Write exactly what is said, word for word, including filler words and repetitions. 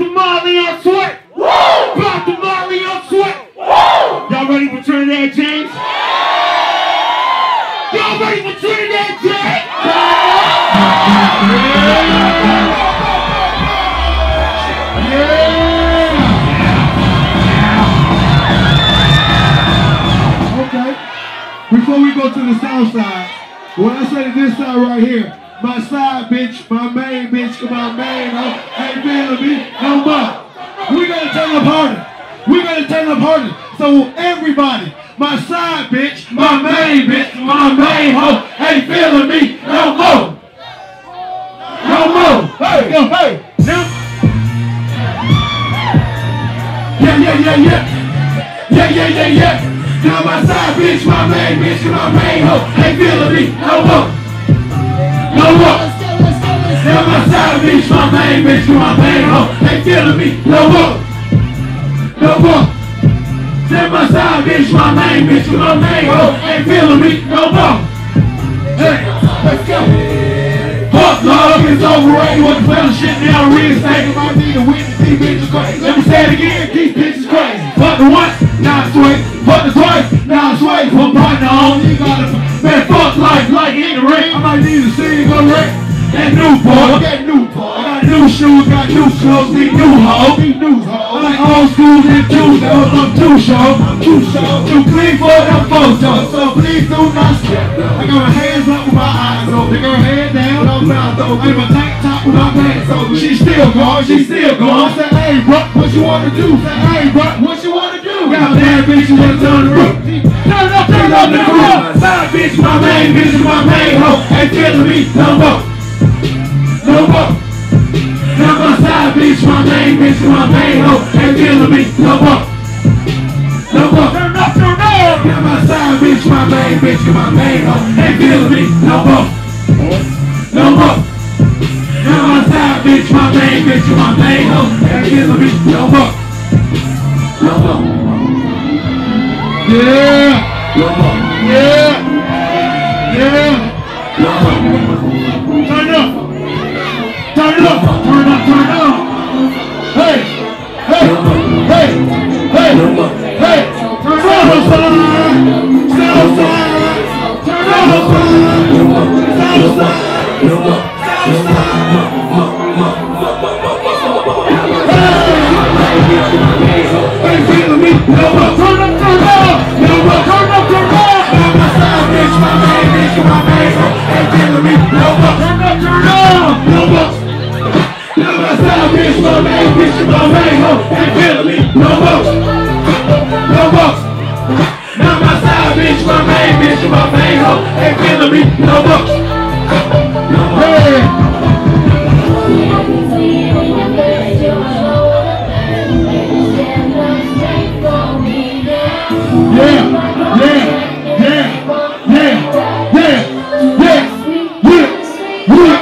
Demolio Sweat! Woo! Block Demolio Sweat! Woo! Y'all ready for Trinidad James? Yeah! Y'all ready for Trinidad James? Yeah! Yeah! Yeah! Before we go to the south side, when I say this side right here, my side bitch, my main bitch, my main, I ain't feeling me no more. We gonna turn up harder. We gonna turn up harder. So everybody, my side bitch, my main bitch, my main hoe, ain't feeling me no more. No more. Hey, yo, hey, now. Yeah, yeah, yeah, yeah. Yeah, yeah, yeah, yeah. Now my side bitch, my main bitch, and my main hoe ain't feeling me no more, no more. Now my side bitch, my main bitch, and my main hoe ain't feeling me no more, no more. Now my side bitch, my main bitch, and my main hoe ain't feeling me no more. Hey, let's go. Fuck love is overrated. What the fuck shit now? Real estate. I need a witness. These bitches crazy. Let me say it again. These bitches crazy. Fuck the once, now I swear. Fuck the twice, now I swear. Put partner on, you gotta. Man, fuck life like in the ring. I might need a single ring. That new boy, that new boy. I got new shoes, got new clothes, need new hoes, need new hoes. I like old school, need two shows. I'm too sure, I'm too sure. Too clean for them photos, so please do not skip. I got my hands up with my eyes open, I got my head down, no mouth open. I got my tank top with my pants open. She still gone, she still gone. I said, hey, bro, what you wanna do? I said, hey, bro, what you wanna do? Got bad bitches that's on the roof. Turn up, turn up, turn up. Side bitch, my main bitch, my main hoe ain't feeling me no more, no more. Now my side bitch, my main bitch, my main hoe ain't feeling me no more, no more. Turn up, turn up. Now my side bitch, my main bitch, my main hoe ain't feeling me no more, no more. Now my side bitch, my main bitch, my main hoe ain't feeling me no more, no more. Yeah, yeah, yeah. Turn up, turn up, turn up, turn up. Hey, hey, hey, hey, hey. Turn up, side, south side. Turn up, side, south side. Hey, feel me, turn up, turn up. Yeah, yeah, yeah, yeah, yeah, yeah, yeah.